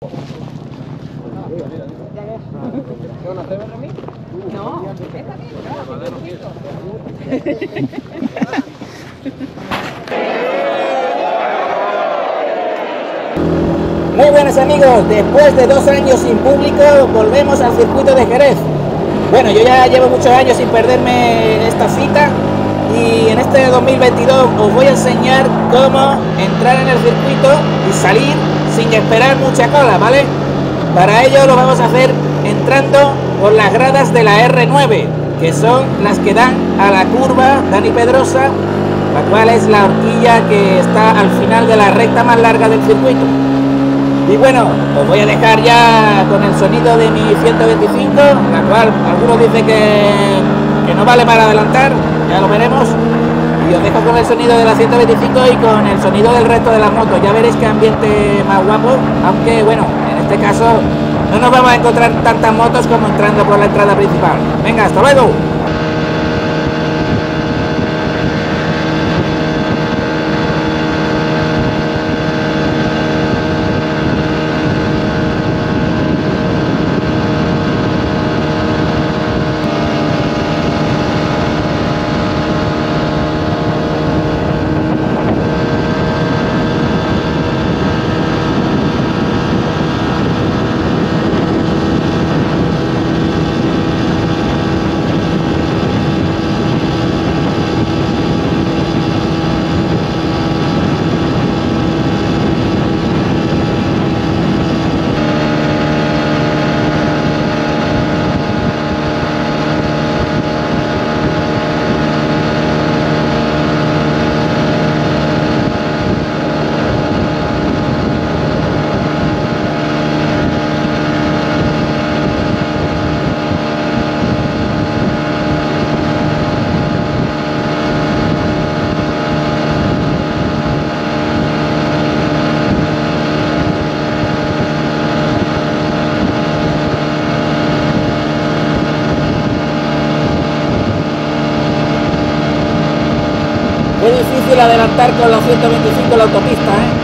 ¿Qué van a hacer a mí? No, muy buenas amigos, después de 2 años sin público volvemos al circuito de Jerez. Bueno, yo ya llevo muchos años sin perderme esta cita y en este 2022 os voy a enseñar cómo entrar en el circuito y salir sin esperar mucha cola, ¿vale? Para ello lo vamos a hacer entrando por las gradas de la R9, que son las que dan a la curva Dani Pedrosa, la cual es la horquilla que está al final de la recta más larga del circuito. Y bueno, os voy a dejar ya con el sonido de mi 125, la cual algunos dicen que no vale para adelantar, ya lo veremos. Y os dejo con el sonido de la 125 y con el sonido del resto de las motos. Ya veréis qué ambiente más guapo, aunque bueno, en este caso no nos vamos a encontrar tantas motos como entrando por la entrada principal. Venga, hasta luego. Es difícil adelantar con la 125 en la autopista, ¿eh?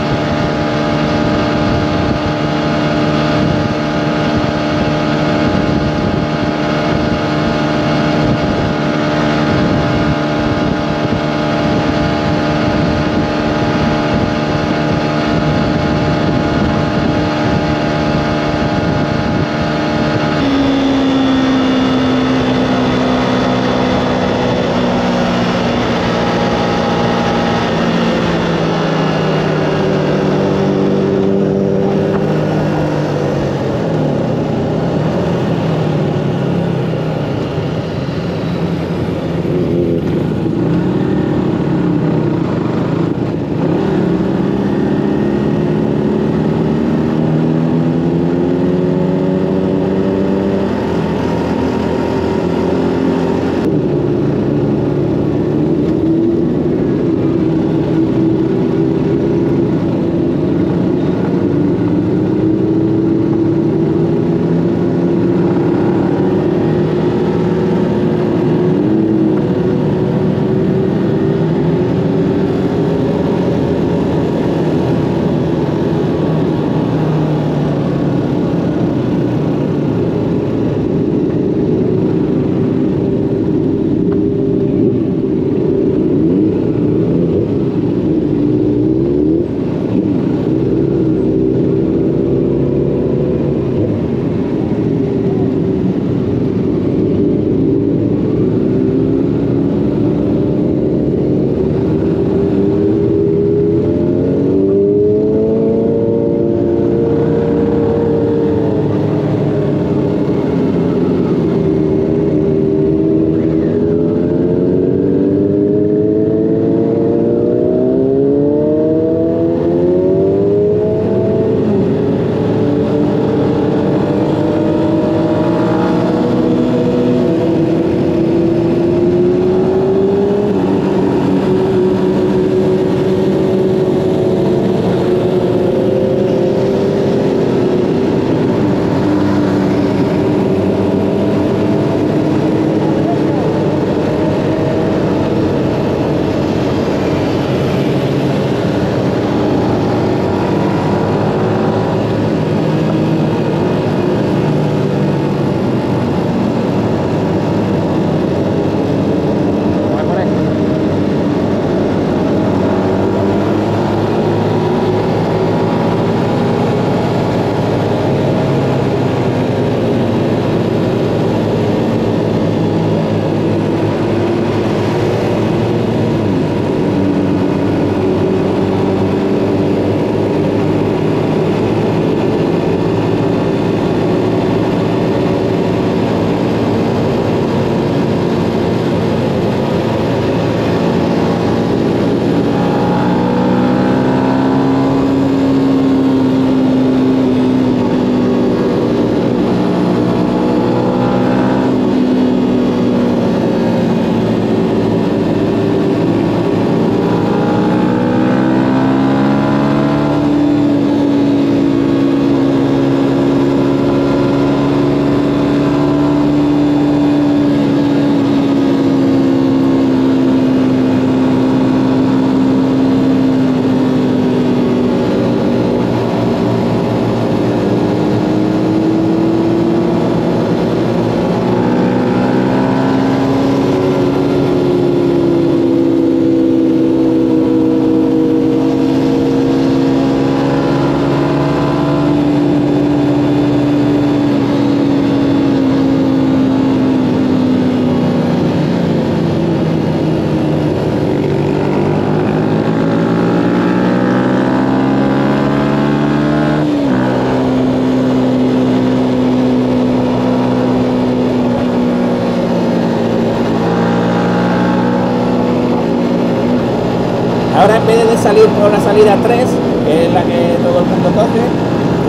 Ahora, en vez de salir por la salida 3, que es la que todo el mundo coge,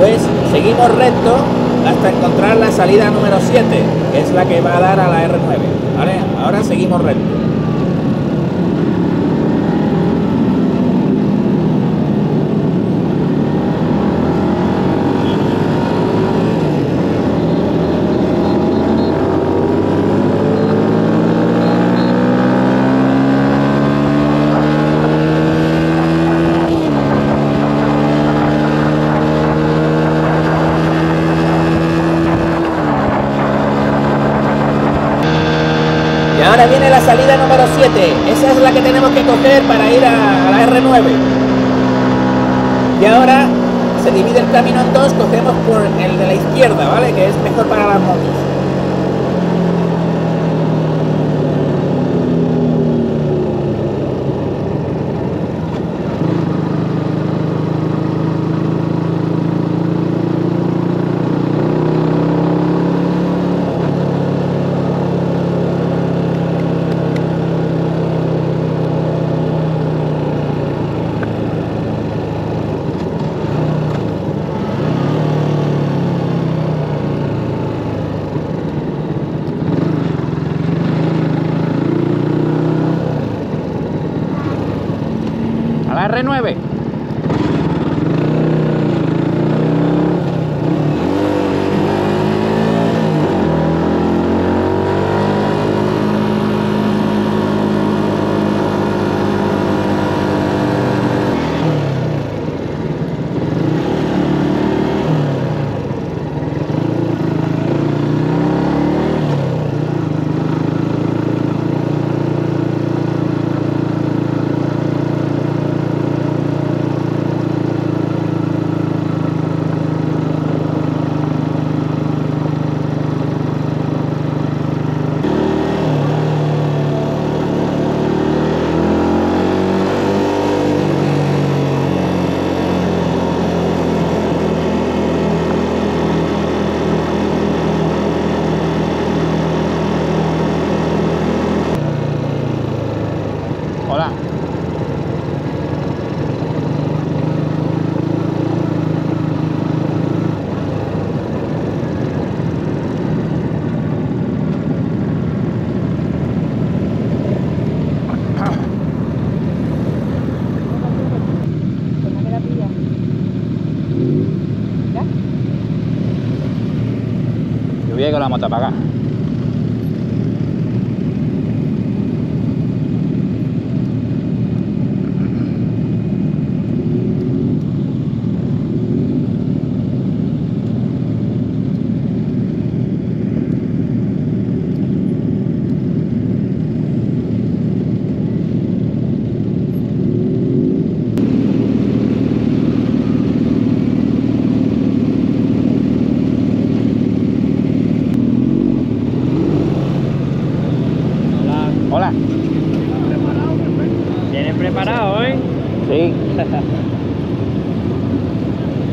pues seguimos recto hasta encontrar la salida número 7, que es la que va a dar a la R9, ¿vale? Ahora seguimos recto. Ahora viene la salida número 7, esa es la que tenemos que coger para ir a la R9. Y ahora se divide el camino en dos, cogemos por el de la izquierda, ¿vale? Que es mejor para las motos. R9. Que la moto apagada.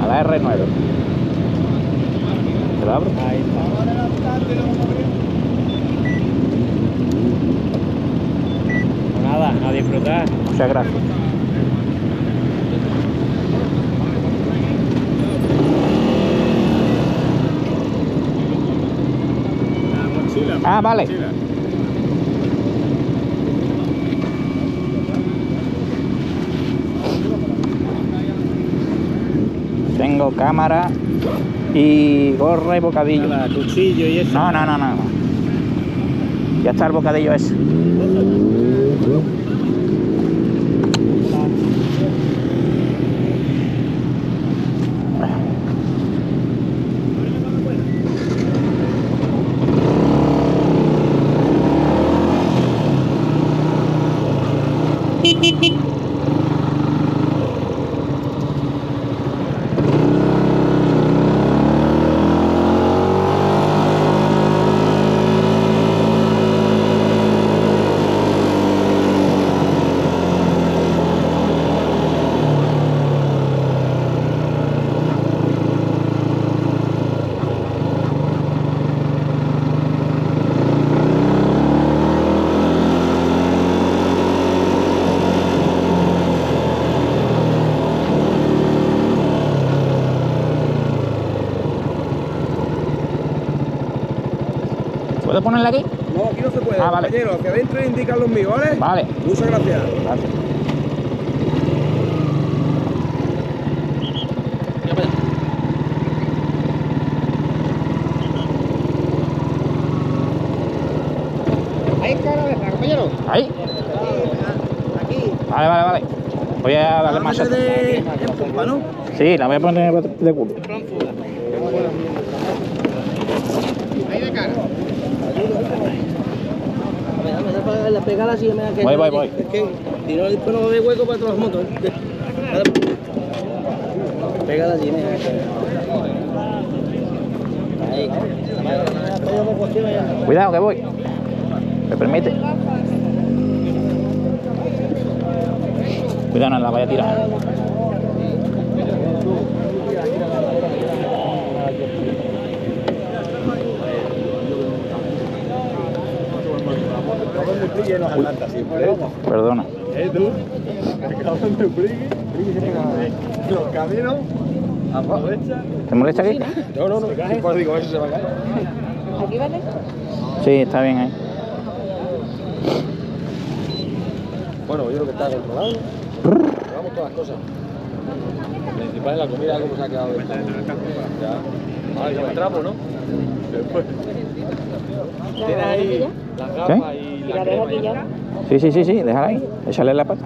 A la R9. ¿Te la abro? Ahí está. Nada, a disfrutar. Muchas gracias. Ah, vale. Tengo cámara y gorra y bocadillo. Nada, cuchillo y eso. No. Ya está el bocadillo ese. ¿Puedo ponerla aquí? No, aquí no se puede, vale. Compañero, hacia adentro indican los míos, ¿vale? Vale. Muchas gracias. Gracias. Ahí está la letra, compañero. ¿Ahí? Aquí. Vale, vale, vale. Voy a darle más. De... ¿no? Sí, la voy a poner de culpa. Ahí de cara. A ver, la pegada así me da que. Voy. Es que si no, después no ve hueco para todas las motos. Pegada así, mira. Ahí. Cuidado que voy. ¿Me permite? Cuidado, no la vaya a tirar. Uy, perdona. Tú, los caminos, aprovecha. ¿Te molesta aquí? No. Por digo, eso se va a caer. ¿Aquí vale? Sí, está bien ahí. Bueno, yo creo que está controlado. Probamos todas las cosas. Lo principal es la comida, como se ha quedado. Vale, ya me trapo, ¿no? Después. Tiene ahí la gafas y la crema. Sí, déjala ahí. Échale la pata.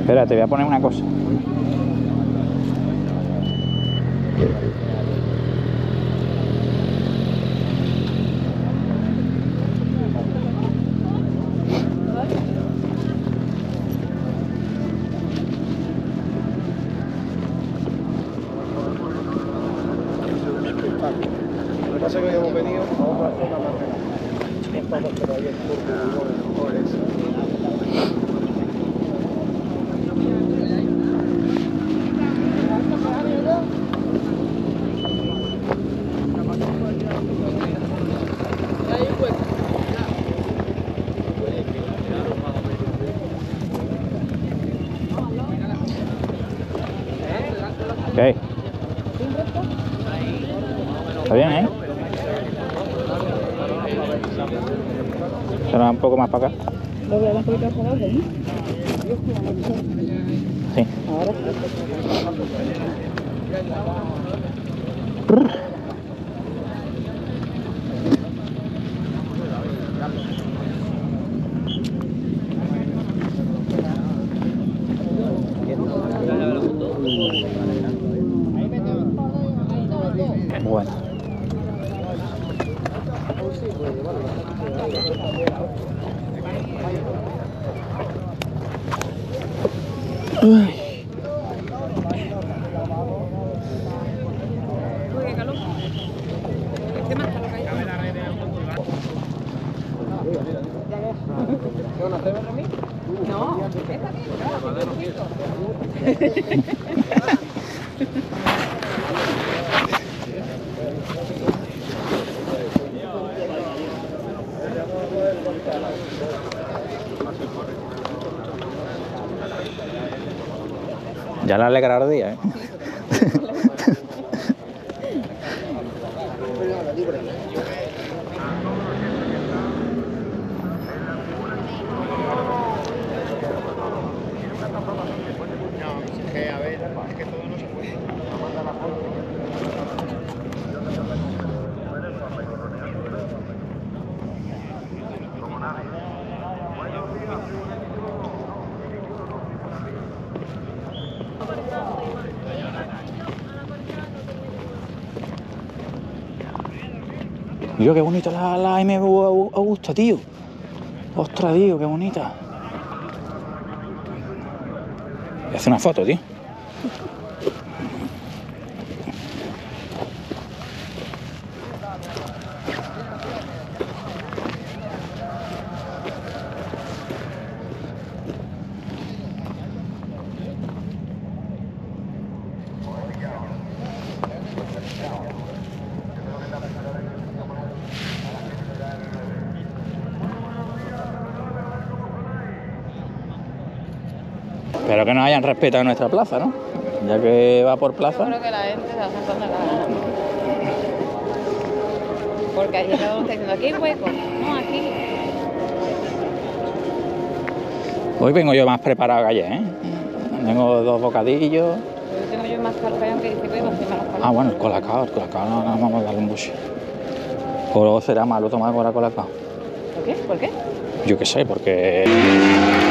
Espera, te voy a poner una cosa. Está bien, ¿eh? Se va un poco más para acá. Lo voy a dar un poquito por abajo, ¿eh? Sí. Ahora. Bueno. Uy. Ya la alegra el día, ¿eh? Yo, qué bonita la MV Augusta, tío. Ostras, tío, qué bonita. Voy a hacer una foto, tío. Pero que no hayan respetado nuestra plaza, ¿no? Ya que va por plaza. Yo creo que la gente se va sentando en la gana. Porque allí no está diciendo, aquí hay hueco, no, aquí. Hoy vengo yo más preparado que ayer, ¿eh? Tengo dos bocadillos. Tengo yo más carpeón que discípulo y más malos colacao. Ah, bueno, el colacao no vamos a darle un buche. O será malo tomar colacao. ¿Por qué? Yo qué sé, porque...